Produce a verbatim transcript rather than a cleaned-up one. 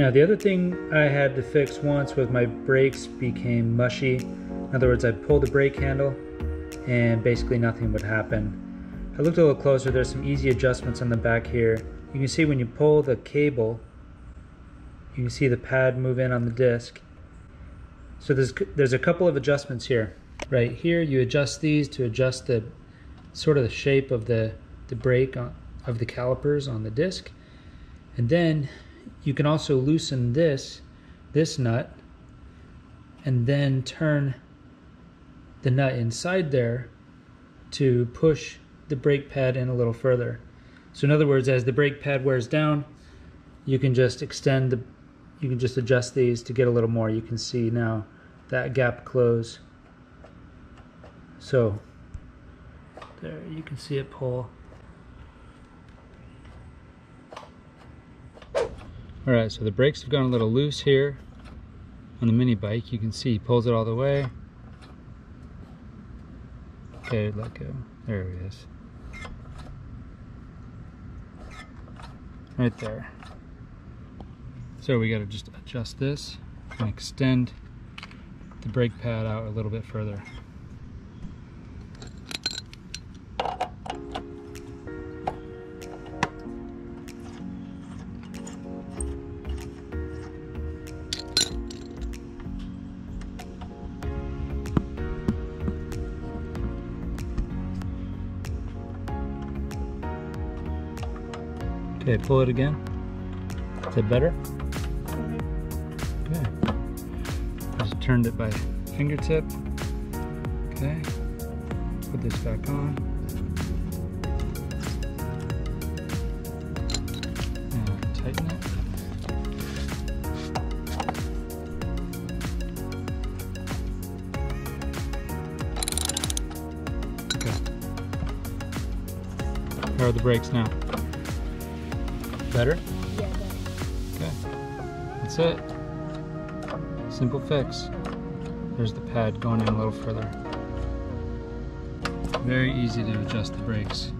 Now the other thing I had to fix once was my brakes became mushy. In other words, I'd pull the brake handle and basically nothing would happen. I looked a little closer, there's some easy adjustments on the back here. You can see when you pull the cable, you can see the pad move in on the disc. So there's, there's a couple of adjustments here. Right here you adjust these to adjust the sort of the shape of the, the brake on, of the calipers on the disc. And then you can also loosen this, this nut, and then turn the nut inside there to push the brake pad in a little further. So in other words, as the brake pad wears down, you can just extend the, you can just adjust these to get a little more. You can see now that gap close. So there you can see it pull. All right, so the brakes have gone a little loose here on the mini bike. You can see he pulls it all the way. Okay, let go. There it is. Right there. So we gotta just adjust this and extend the brake pad out a little bit further. Okay, pull it again. Is that better? Okay. Just turned it by fingertip. Okay. Put this back on. And tighten it. Okay. Power the brakes now. Better? Yeah, better. Okay. That's it. Simple fix. There's the pad going in a little further. Very easy to adjust the brakes.